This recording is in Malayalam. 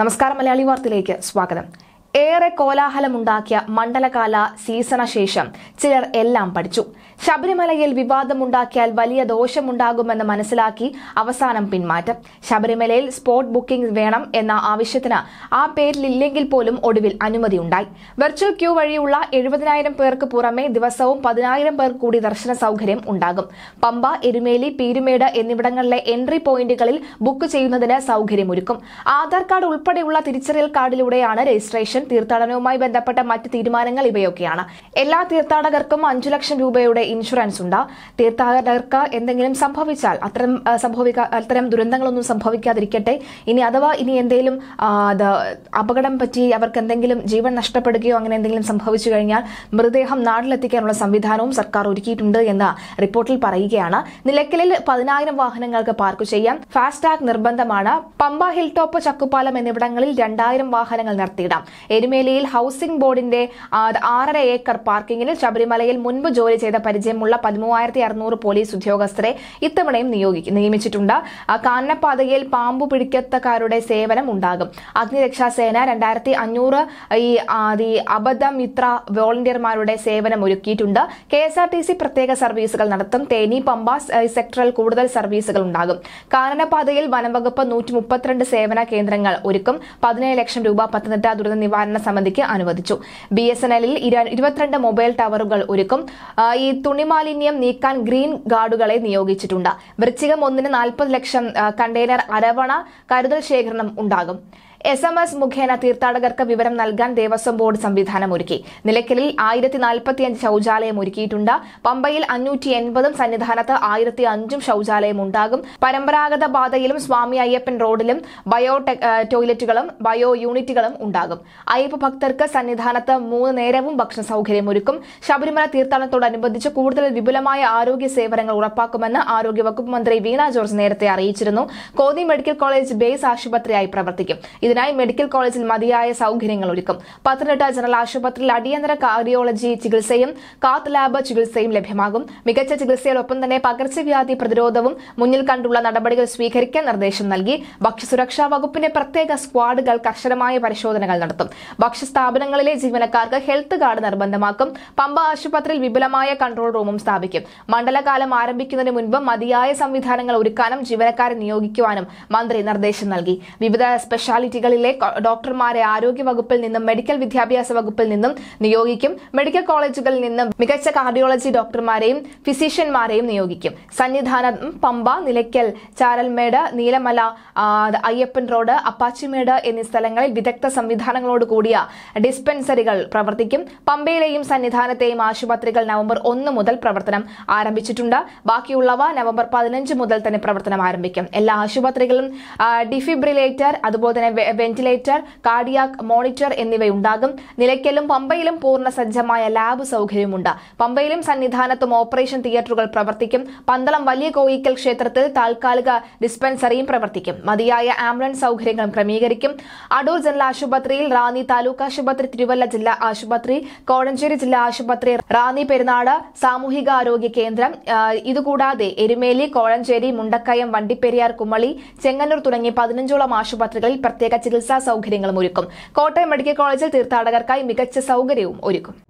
നമസ്കാരം മലയാളി വാർത്തയിലേക്ക് സ്വാഗതം. ഏറെ കോലാഹലമുണ്ടാക്കിയ മണ്ഡലകാല സീസണ ശേഷം ചിലർ എല്ലാം പഠിച്ചു. ശബരിമലയിൽ വിവാദമുണ്ടാക്കിയാൽ വലിയ ദോഷമുണ്ടാകുമെന്ന് മനസ്സിലാക്കി അവസാനം പിന്മാറ്റം. ശബരിമലയിൽ സ്പോട്ട് ബുക്കിംഗ് വേണം എന്ന ആവശ്യത്തിന് ആ പേരിലില്ലെങ്കിൽ പോലും ഒടുവിൽ അനുമതിയുണ്ടായി. വെർച്വൽ ക്യൂ വഴിയുള്ള 70,000 പേർക്ക് പുറമെ ദിവസവും 10,000 പേർ കൂടി ദർശന സൗകര്യം ഉണ്ടാകും. പമ്പ, എരുമേലി, പീരുമേട് എന്നിവിടങ്ങളിലെ എൻട്രി പോയിന്റുകളിൽ ബുക്ക് ചെയ്യുന്നതിന് സൗകര്യമൊരുക്കും. ആധാർ കാർഡ് ഉൾപ്പെടെയുള്ള തിരിച്ചറിയൽ കാർഡിലൂടെയാണ് രജിസ്ട്രേഷൻ. തീർത്ഥാടനവുമായി ബന്ധപ്പെട്ട മറ്റ് തീരുമാനങ്ങൾ ഇവയൊക്കെയാണ്. എല്ലാ തീർത്ഥാടകർക്കും 5 ലക്ഷം രൂപയുടെ ഇൻഷുറൻസ് ഉണ്ട്. തീർത്ഥാടകർക്ക് എന്തെങ്കിലും സംഭവിച്ചാൽ അത്തരം ദുരന്തങ്ങളൊന്നും സംഭവിക്കാതിരിക്കട്ടെ. ഇനി എന്തെങ്കിലും അപകടം പറ്റി അവർക്ക് എന്തെങ്കിലും ജീവൻ നഷ്ടപ്പെടുകയോ അങ്ങനെ എന്തെങ്കിലും സംഭവിച്ചു കഴിഞ്ഞാൽ മൃതദേഹം നാട്ടിലെത്തിക്കാനുള്ള സംവിധാനവും സർക്കാർ ഒരുക്കിയിട്ടുണ്ട് എന്ന റിപ്പോർട്ടിൽ പറയുകയാണ്. നിലയ്ക്കലിൽ 10,000 വാഹനങ്ങൾക്ക് പാർക്ക് ചെയ്യാം. ഫാസ്ടാഗ് നിർബന്ധമാണ്. പമ്പ, ഹിൽ ടോപ്പ്, ചക്കുപാലം എന്നിവിടങ്ങളിൽ 2,000 വാഹനങ്ങൾ നിർത്തിയിടാം. എരുമേലിയിൽ ഹൌസിംഗ് ബോർഡിന്റെ 6.5 ഏക്കർ പാർക്കിംഗിൽ ശബരിമലയിൽ മുൻപ് ജോലി ചെയ്ത പരിചയമുള്ള 13,600 പോലീസ് ഉദ്യോഗസ്ഥരെ ഇത്തവണയും നിയമിച്ചിട്ടുണ്ട്. കാനനപാതയിൽ പാമ്പു പിടിക്കത്തക്കാരുടെ സേവനം ഉണ്ടാകും. അഗ്നിരക്ഷാസേന 2,500 ഈ അബദ്ധമിത്ര വോളണ്ടിയർമാരുടെ സേവനം ഒരുക്കിയിട്ടുണ്ട്. KSRTC പ്രത്യേക സർവീസുകൾ നടത്തും. തേനി, പമ്പ സെക്ടറിൽ കൂടുതൽ സർവീസുകൾ ഉണ്ടാകും. കാനനപാതയിൽ വനംവകുപ്പ് 132 സേവന കേന്ദ്രങ്ങൾ ഒരുക്കും. 17 ലക്ഷം രൂപ പത്തനംതിട്ട ദുരന്ത നിവാരണ സമിതിക്ക് അനുവദിച്ചു. BSNLൽ 22 മൊബൈൽ ടവറുകൾ ഒരുക്കും. ഈ തുണിമാലിന്യം നീക്കാൻ ഗ്രീൻ ഗാർഡുകളെ നിയോഗിച്ചിട്ടുണ്ട്. വൃശ്ചികം 1-ന് 40 ലക്ഷം കണ്ടെയ്നർ അരവണ കരുതൽ ശേഖരണം ഉണ്ടാകും. SMS മുഖേന തീർത്ഥാടകർക്ക് വിവരം നൽകാൻ ദേവസ്വം ബോർഡ് സംവിധാനമൊരുക്കി. നിലയ്ക്കലിൽ 1045 ശൌചാലയം ഒരുക്കിയിട്ടുണ്ട്. പമ്പയിൽ 580, സന്നിധാനത്ത് 1005 ശൌചാലയം ഉണ്ടാകും. പരമ്പരാഗത പാതയിലും സ്വാമി അയ്യപ്പൻ റോഡിലും ബയോ ടോയ്ലറ്റുകളും ബയോ യൂണിറ്റുകളും ഉണ്ടാകും. അയ്യപ്പ ഭക്തർക്ക് സന്നിധാനത്ത് 3 നേരവും ഭക്ഷണ സൗകര്യം ഒരുക്കും. ശബരിമല തീർത്ഥാടനത്തോടനുബന്ധിച്ച് കൂടുതൽ വിപുലമായ ആരോഗ്യ സേവനങ്ങൾ ഉറപ്പാക്കുമെന്ന് ആരോഗ്യവകുപ്പ് മന്ത്രി വീണ ജോർജ് നേരത്തെ അറിയിച്ചിരുന്നു. കോന്നി മെഡിക്കൽ കോളേജ് ബേസ് ആശുപത്രിയായി പ്രവർത്തിക്കും. ഇതിനായി മെഡിക്കൽ കോളേജിൽ മതിയായ സൗകര്യങ്ങൾ ഒരുക്കും. പത്തനംതിട്ട ജനറൽ ആശുപത്രിയിൽ അടിയന്തര കാർഡിയോളജി ചികിത്സയും കാത്ത് ലാബ് ചികിത്സയും ലഭ്യമാകും. മികച്ച ചികിത്സയോടൊപ്പം തന്നെ പകർച്ചവ്യാധി പ്രതിരോധവും മുന്നിൽ കണ്ടുള്ള നടപടികൾ സ്വീകരിക്കാൻ നിർദ്ദേശം നൽകി. ഭക്ഷ്യസുരക്ഷാ വകുപ്പിന്റെ പ്രത്യേക സ്ക്വാഡുകൾ കർശനമായ പരിശോധനകൾ നടത്തും. ഭക്ഷ്യസ്ഥാപനങ്ങളിലെ ജീവനക്കാർക്ക് ഹെൽത്ത് കാർഡ് നിർബന്ധമാക്കും. പമ്പ ആശുപത്രിയിൽ വിപുലമായ കൺട്രോൾ റൂമും സ്ഥാപിക്കും. മണ്ഡലകാലം ആരംഭിക്കുന്നതിന് മുൻപ് മതിയായ സംവിധാനങ്ങൾ ഒരുക്കാനും ജീവനക്കാരെ നിയോഗിക്കുവാനും മന്ത്രി നിർദ്ദേശം നൽകി. വിവിധ സ്പെഷ്യാലിറ്റി ിലെ ഡോക്ടർമാരെ ആരോഗ്യവകുപ്പിൽ നിന്നും മെഡിക്കൽ വിദ്യാഭ്യാസ വകുപ്പിൽ നിന്നും നിയോഗിക്കും. മെഡിക്കൽ കോളേജുകളിൽ നിന്നും മികച്ച കാർഡിയോളജി ഡോക്ടർമാരെയും ഫിസിഷ്യന്മാരെയും നിയോഗിക്കും. സന്നിധാനം, പമ്പ, നിലയ്ക്കൽ, ചാരൽമേട്, നീലമല, അയ്യപ്പൻ റോഡ്, അപ്പാച്ചിമേട് എന്നീ സ്ഥലങ്ങളിൽ വിദഗ്ധ സംവിധാനങ്ങളോട് കൂടിയ ഡിസ്പെൻസറികൾ പ്രവർത്തിക്കും. പമ്പയിലെയും സന്നിധാനത്തെയും ആശുപത്രികൾ നവംബർ 1 മുതൽ പ്രവർത്തനം ആരംഭിച്ചിട്ടുണ്ട്. ബാക്കിയുള്ളവ നവംബർ 15 മുതൽ തന്നെ പ്രവർത്തനം ആരംഭിക്കും. എല്ലാ ആശുപത്രികളും ഡിഫിബ്രിലേറ്റർ, അതുപോലെ തന്നെ വെന്റിലേറ്റർ, കാർഡിയാക് മോണിറ്റർ എന്നിവയുണ്ടാകും. നിലയ്ക്കലും പമ്പയിലും പൂർണ്ണ സജ്ജമായ ലാബ് സൗകര്യമുണ്ട്. പമ്പയിലും സന്നിധാനത്തും ഓപ്പറേഷൻ തിയേറ്ററുകൾ പ്രവർത്തിക്കും. പന്തളം വലിയ കോയിക്കൽ ക്ഷേത്രത്തിൽ താൽക്കാലിക ഡിസ്പെൻസറിയും പ്രവർത്തിക്കും. മതിയായ ആംബുലൻസ് സൗകര്യങ്ങളും ക്രമീകരിക്കും. അടൂർ ജനറൽ ആശുപത്രിയിൽ റാന്നി താലൂക്ക് ആശുപത്രി, തിരുവല്ല ജില്ലാ ആശുപത്രി, കോഴഞ്ചേരി ജില്ലാ ആശുപത്രി, റാന്നി പെരുന്നാട് സാമൂഹികാരോഗ്യ കേന്ദ്രം, ഇതുകൂടാതെ എരുമേലി, കോഴഞ്ചേരി, മുണ്ടക്കയം, വണ്ടിപ്പെരിയാർ, കുമളി, ചെങ്ങന്നൂർ തുടങ്ങി 15ഓളം ആശുപത്രികളിൽ പ്രത്യേക ചികിത്സാ സൗകര്യങ്ങളും ഒരുക്കും. കോട്ടയം മെഡിക്കൽ കോളേജിൽ തീർത്ഥാടകർക്കായി മികച്ച സൗകര്യവും ഒരുക്കും.